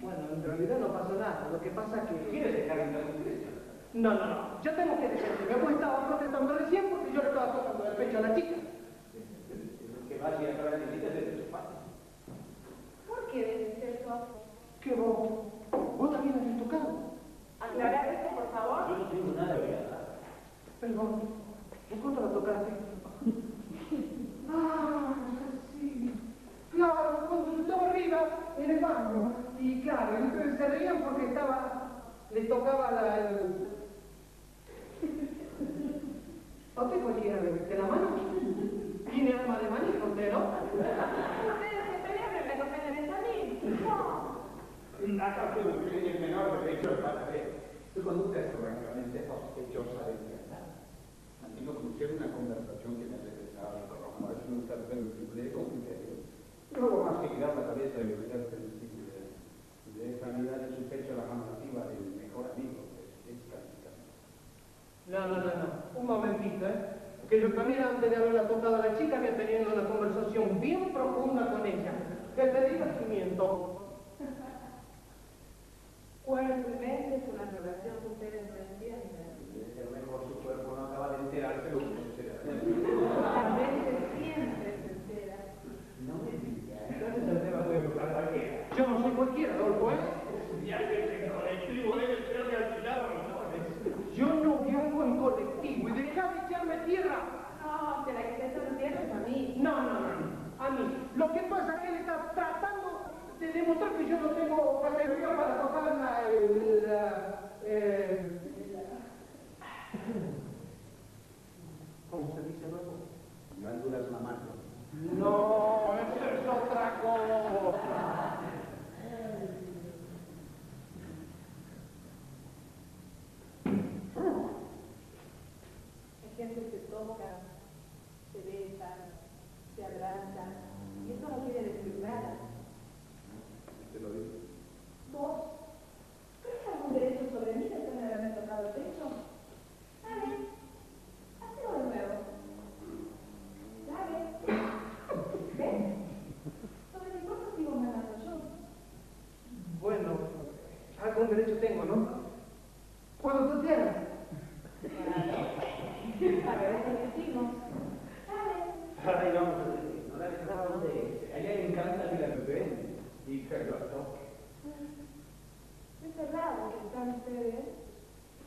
Bueno, en realidad no pasó nada. Lo que pasa es que... ¿Quieres dejar entrar en prisión? No, no, no. Yo tengo que decirte que vos estabas protestando recién porque yo le estaba tocando el pecho a la chica. Que vaya a acabar de chica desde su padre. ¿Por qué debe ser tu abuelo? ¿Qué vos? ¿Vos también has tocado? Aclarar esto, por favor. Yo no tengo nada de verdad. Perdón. ¿Vos cuánto la tocaste? Ah, sí. Claro, cuando yo estaba arriba en el baño. Y claro, se reían porque estaba... le tocaba la... ¿A usted cualquiera le mete la mano? Tiene alma de maní, usted, ¿no? Ustedes se pelean, pero me tocan el salir. ¡No! Acá fue un pequeño menor de hecho el padre. Su conducta es francamente sospechosa de libertad. Antiguo escuché una conversación que me regresaba a corroborar un tercer de confiterio. Luego más que girar la cabeza de mi vida de sanidad en su pecho la mano activa del mejor amigo, que es Capitán. No, no, no, no. Un momentito, ¿eh? Que yo también antes de haberla tocado a la chica había tenido una conversación bien profunda con ella. Que le di nacimiento. Cuerpo y mente es una relación que ustedes no entienden. A lo mejor su cuerpo no acaba de enterarse lo que se entera. A veces siempre se entera. No me digas. Entonces el tema puede buscar cualquiera. Yo no soy cualquiera, Adolfo, ¿eh? Ya que el colectivo debe ser de alquilar los jóvenes. Yo no viajo en colectivo y dejá de echarme tierra. No, te la quité en tierra es a mí. No, no, no, a mí. Lo que pasa es que él está tratando de demostrar que yo no tengo categoría para tocar ¿cómo se dice luego? Glándulas mamarias. No, eso es otra cosa. Hay gente que se toca, se besa, se abraza, y eso no quiere decir nada. ¿Te lo digo? ¿Vos? ¿Tienes algún derecho sobre mí después de haberme tocado el pecho? Dale, hazlo de nuevo. Dale. ¿Ves? Sobre mi cuerpo sigo mandando yo. Bueno, algún derecho tengo, ¿no? Cuando tú quieras. A ver, ¿qué decimos? Dale. Ay, no, no la dejamos de... A ella le encanta que la bebé y que lo toque. Es raro que están ustedes.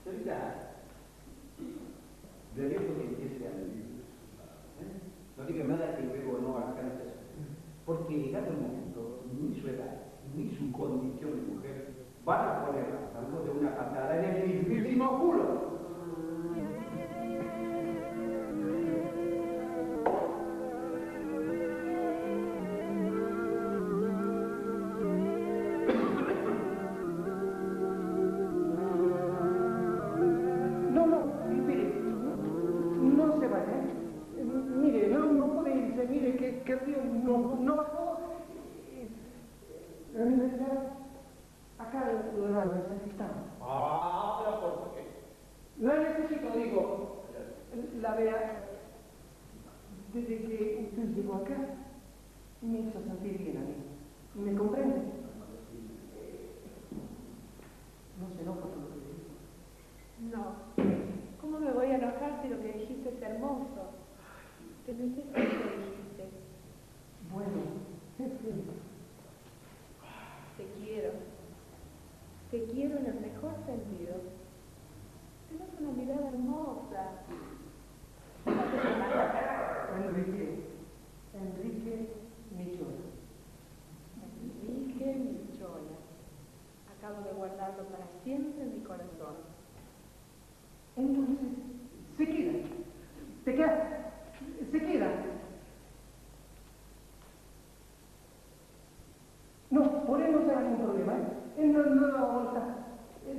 Señorita, deberíamos que empiece a vivir. No diga nada que luego no alcance eso. Porque llegado el momento, ni su edad, ni su condición de mujer, van a ponerla dando de una patada en el mismísimo culo. No, no, no,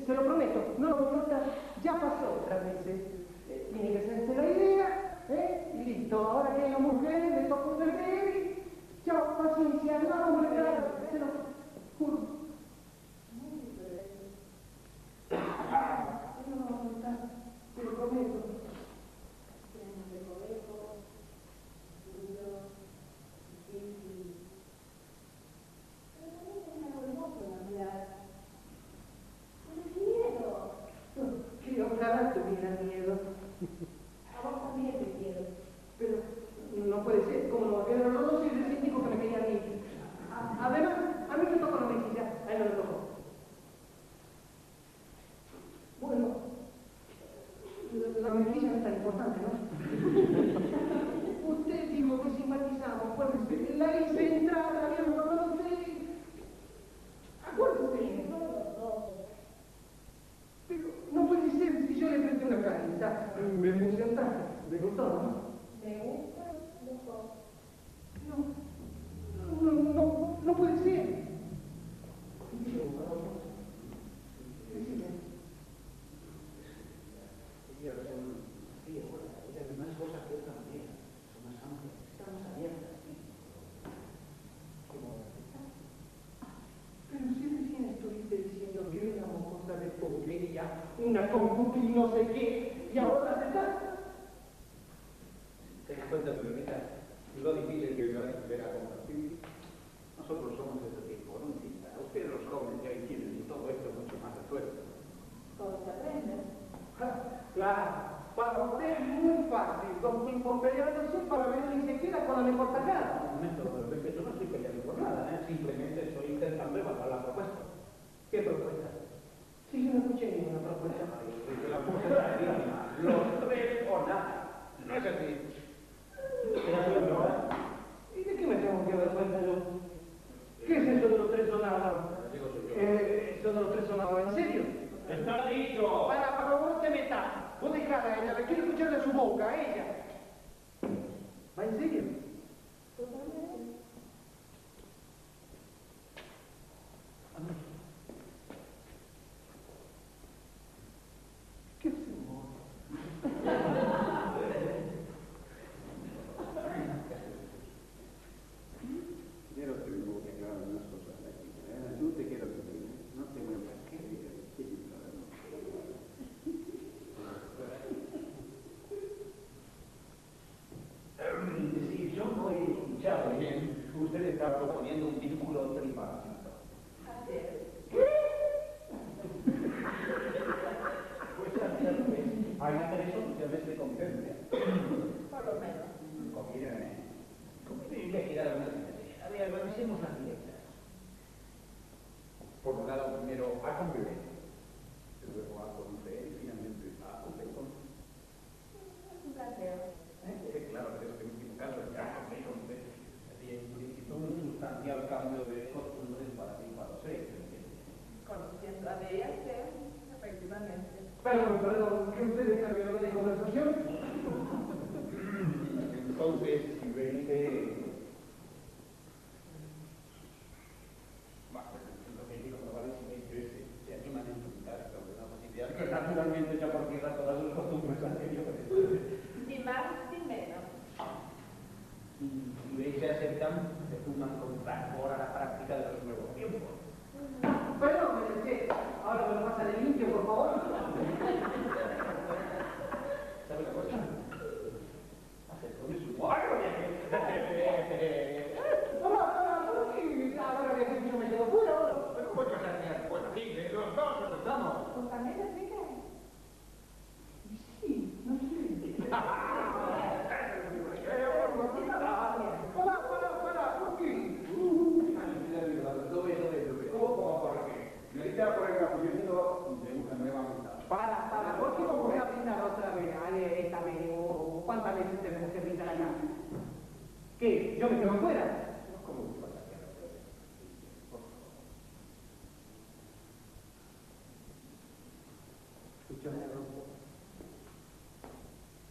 se lo prometo. me da miedo. A vos también te quiero. Pero no puede ser, como no, pero no soy el único que me quería a mí. Además, a mí me tocó la mentira, a él no me tocó. Bueno, la mentira no es tan importante, ¿no? Usted dijo que simpatizamos, pues la ley se entraba, la habíamos hablado de usted. Acuérdate. Pero no puede ser, si yo le presté una carita, me funcionaste. ¿Le gustó, no? ¿Me gusta? No puede ser. Una concubina y no sé qué, y ahora se está. ¿Te das cuenta, Tulioneta, lo difícil que yo era compartir? Nosotros somos de este tipo, ¿no? Ustedes los jóvenes ya entienden todo esto mucho más resuelto. ¿Cómo se aprende? Claro, para usted es muy fácil. Don Pimpo peleando para venir y se queda cuando le importa nada. Un momento, pero es que yo no estoy peleando por nada, ¿eh? Simplemente soy intercambio para la propuesta. ¿Qué propuesta? Sí, yo no escuché ninguna propuesta. La propuesta es mínima. Los tres o nada. No es así. ¿Y de qué me tengo que dar cuenta yo? ¿Qué es eso de los tres o nada? Eso de los tres o nada, ¿en serio? Está dicho. Para vos te metas. Vos dejala a ella, la quiero escuchar de su boca, a ella. ¿Va en serio?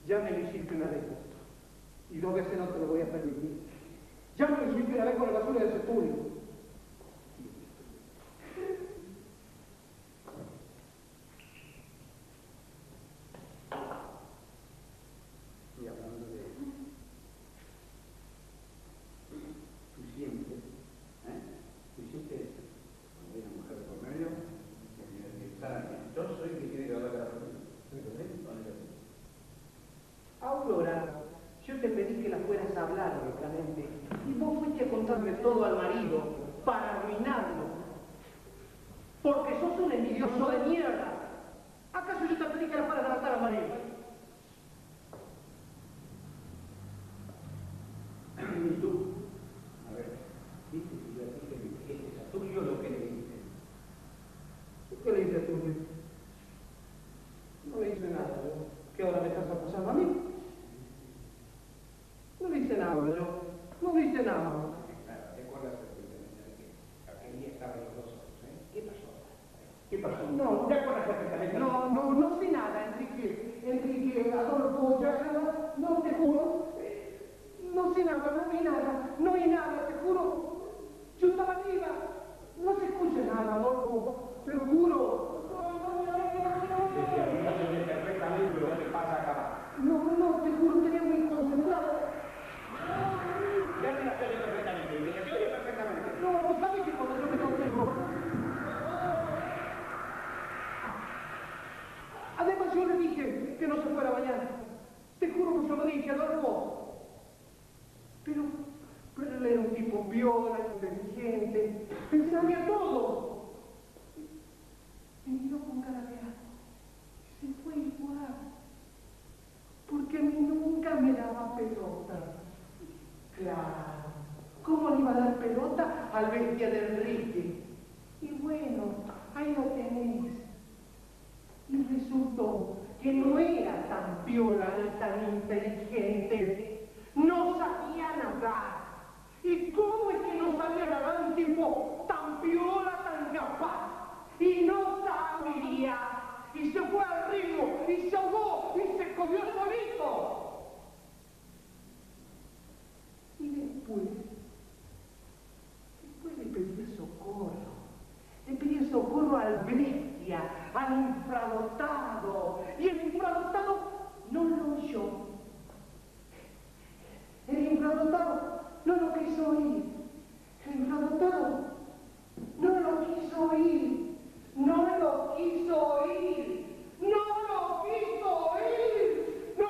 Ya me lo hiciste una vez, y dos veces no te lo voy a permitir. Ya me lo hiciste una vez con la basura de su Tulio. Y hablando de eso, tú siempre, tú hiciste cuando era mujer de por medio, que estaba bien. Yo soy el que tiene que hablar de la reunión. Aurora, yo te pedí que la fueras a hablar únicamente y vos fuiste a contarme todo al marido para arruinarlo. Porque sos un envidioso de mierda. ¿Acaso yo te pedí que la fueras a tratar al marido? pasando a mí. No dice nada, ¿verdad? No dice nada. Claro, ¿te acuerdas perfectamente que aquel día estaban los dos solos, eh? ¿Qué pasó? ¿Qué pasó? No, ¿te acuerdas perfectamente? No, no, no sé nada, Enrique, Adolfo, ya, no, te juro. No sé nada, no vi nada, no vi nada, te juro. Yo estaba arriba, no se escucha nada, Adolfo, te lo juro. No, no, te juro que eres muy concentrado. Ya me la estoy oyendo perfectamente, me la estoy oyendo perfectamente. No, ¿sabes qué? Cuando yo me concentro. Además, yo le dije que no se fuera mañana. Te juro que yo lo dije, Adolfo. Pero él era un tipo viola, inteligente, él sabía todo. Me miró con cara de asco. Se fue igual. Porque a mí nunca me daba pelota. Claro, ¿cómo le iba a dar pelota al bestia de Enrique? Y bueno, ahí lo tenéis. Y resultó que no era tan viola, tan inteligente. No sabía nadar. ¿Y cómo es que no sabía nadar un tipo tan viola, tan capaz? Y no sabía. Y se fue al río, y se ahogó, y se comió solito. Y después le pedí socorro al bestia, al infradotado. Y el infradotado no lo oyó. El infradotado no lo quiso oír. El infradotado no lo quiso oír. No lo quiso oír, no lo quiso oír, no lo quiso oír. No.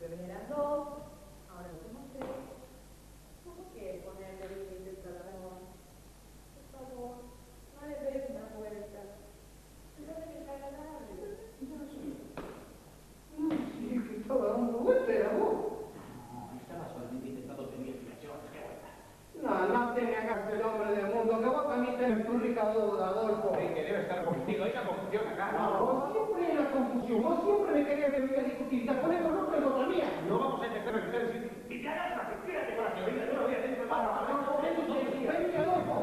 ¡Venga, loco!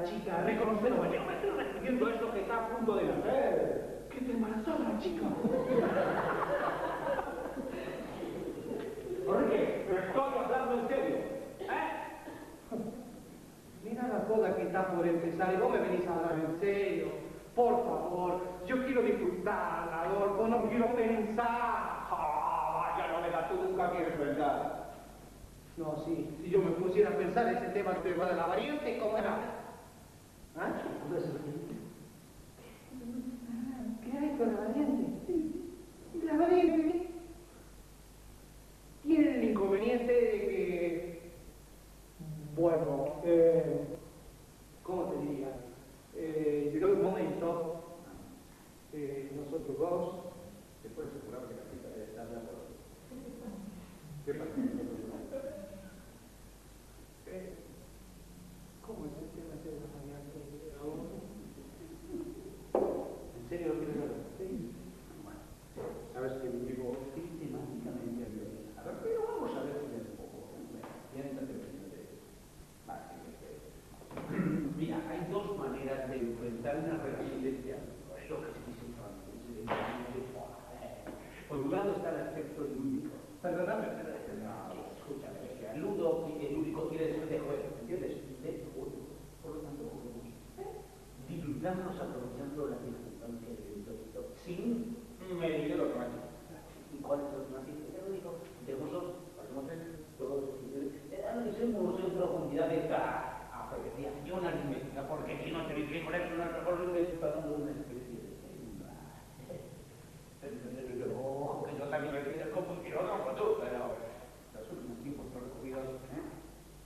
la chica, reconocelo, ¿qué está repitiendo eso que está a punto de hacer? ¡Que te embarazó la chica! Enrique, estoy hablando en serio, ¿eh? Mira la boda que está por empezar y vos me venís a hablar en serio. Por favor, yo quiero disfrutar, Adolfo, no quiero pensar. ¡Ah, vaya, no me da tú nunca que es verdad! No, sí. Si yo me pusiera a pensar ese tema de la variante, ¿cómo era? ¿Ah? ¿Qué hay con la variante? La variante tiene el inconveniente de que... Bueno, ¿cómo te diría? Llegó un momento, nosotros dos... ¿Te puedes asegurar que la cita debe estar de acuerdo? ¿Qué pasa? ¿Cómo es el tema de la variante? ¿En serio lo quieres hablar? Sí. Bueno, sabes que me llevo sistemáticamente a violín. A ver, pero vamos a ver si es un poco. Piénsate, mira, hay dos maneras de enfrentar una relación de este ámbito. Es lo que se dice en francés. Por un lado está el aspecto lúdico. Perdóname, no, escúchame. El lúdico quiere decir de juego, ¿entiendes? Estamos aprovechando la circunstancia del evento sin medir los matices. ¿Y cuáles son los matices? Ya lo digo, tenemos dos, podemos ser todos los que analicemos en profundidad esta apreciación aritmética, porque si no tenéis que poner una reforma, está dando una especie de senda. Pero que yo también me pido como que no, como tú, pero los últimos tiempos recorridos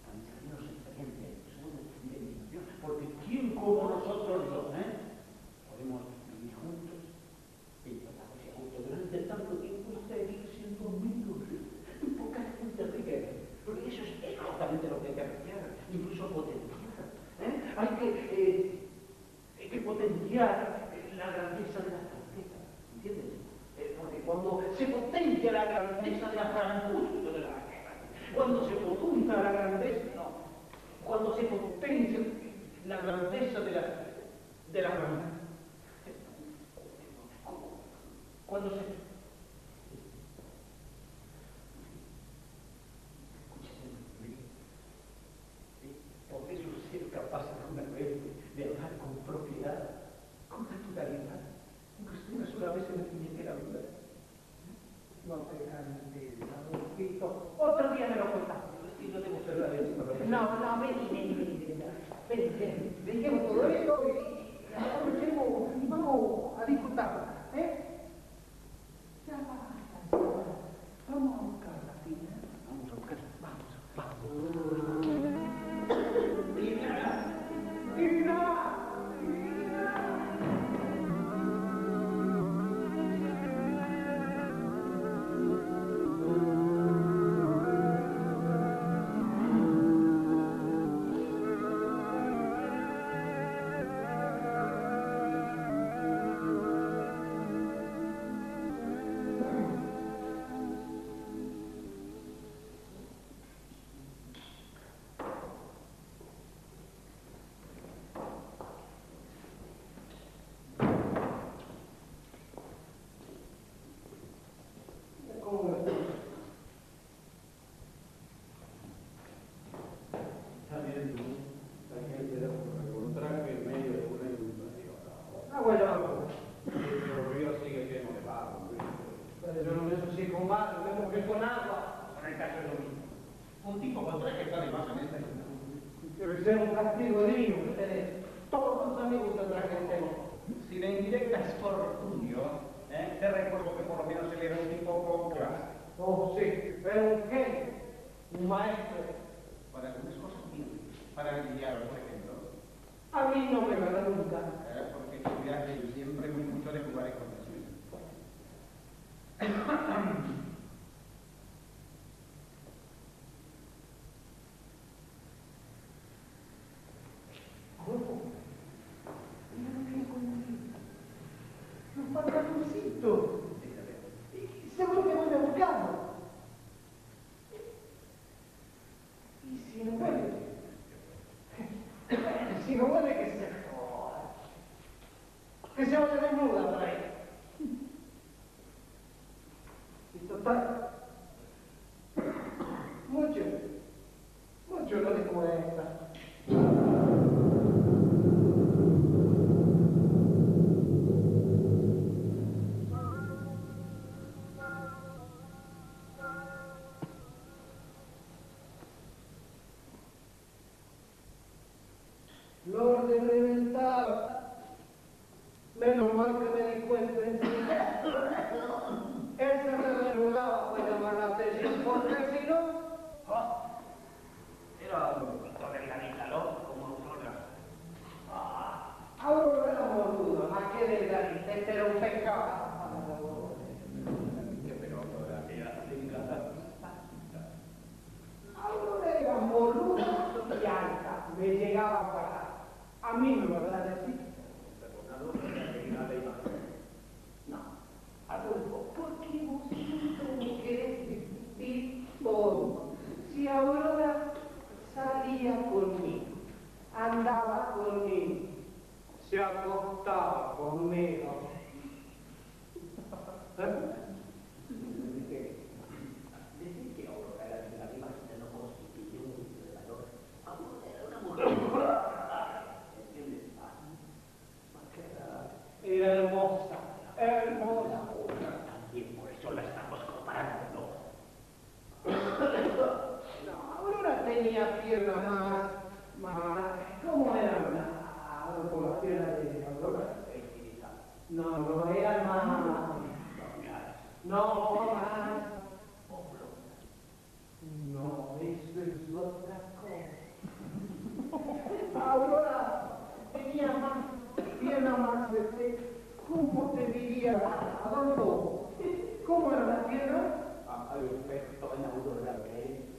han salido los expedientes, son de indignación, porque ¿quién como nosotros dos? Hay que potenciar la grandeza de la franqueza, ¿entiendes? Porque cuando se potencia la grandeza de la franqueza, cuando se potencia la grandeza, no, cuando se potencia la grandeza de la franqueza, cuando se... Otro día me lo contamos. No, ven. Dejemos todo eso y vamos a disfrutarlo, ¿eh? Ya va. Vamos a buscar la fila. Vamos. ¡Mira! Si no puede, que se joda. Que se vaya desnuda por ahí. Y total, mucho no te cuesta. Lorde reventaba. Menos mal que me di cuenta enseguida. Él se revelaba para llamar la atención, porque si no... Era un poquito delgadita, ¿no? Como una. Ahora era boludo, más que delgadita, este era un pescado. Qué pecado, ¿verdad? Que ya se encanta. Ahora era boludo y alta, me llegaba para... A mí no me va a dar así. No, Adolfo, ¿por qué vos siempre querés discutir todo? Si Aurora salía conmigo, andaba conmigo, se acostaba conmigo. Decir que Aurora era de la misma gente no constituyó un violador. Aurora era una mujer. Era hermosa, hermosa. Y por eso la estamos comparando. No, Aurora tenía piernas más. ¿Cómo eran las piernas de Aurora? No, no eran más. No, más. No, eso es otra cosa. Aurora tenía más. Pierna más fuerte, ¿cómo te diría? Adolfo, ¿cómo era la pierna? Ah, perfecto, en Aurora, ¿eh?